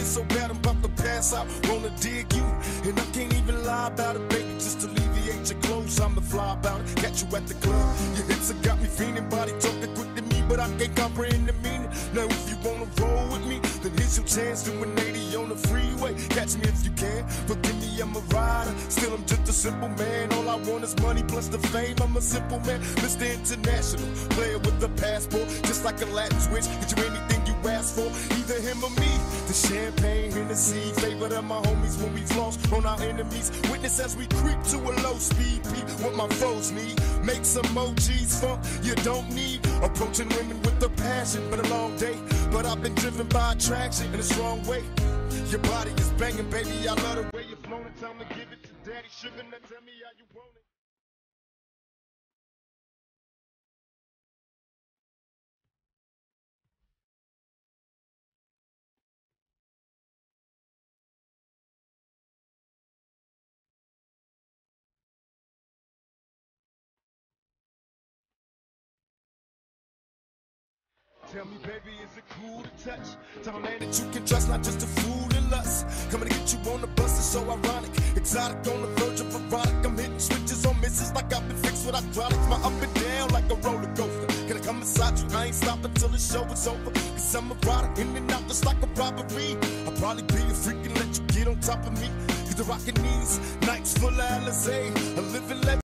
So bad I'm about to pass out, wanna dig you, and I can't even lie about it, baby, just alleviate your clothes, I'm the fly about it, catch you at the club, your hips have got me feeling, body talking quick to me, but I can't comprehend the meaning, now if you wanna roll with me, then here's your chance, doing 80 on the freeway, catch me if you can, forgive me, I'm a rider, still I'm just a simple man, all I want is money plus the fame, I'm a simple man, Mr. International, player with a passport, just like a Latin switch, get you anything you ask for, either him or me, the champagne, Hennessy, favorite of my homies when we floss on our enemies. Witness as we creep to a low speed, peep what my foes need. Make some emojis, funk you don't need. Approaching women with a passion, been a long day, but I've been driven by attraction in a strong way. Your body is banging, baby, I love the way you're flown. It's time to give it to daddy, sugar, now tell me how you want it. Tell me, baby, is it cool to touch? Tell a man that you can trust, not just a fool and lust. Coming to get you on the bus is so ironic. Exotic on the verge of erotic. I'm hitting switches on misses like I've been fixed with hydraulics. My up and down like a roller coaster. Can I come inside you? I ain't stopping till the show is over. Cause I'm a rider, in and out just like a robbery. I'll probably be a freak and let you get on top of me. Cause the rockin' knees, nights full of LSA. A living legend.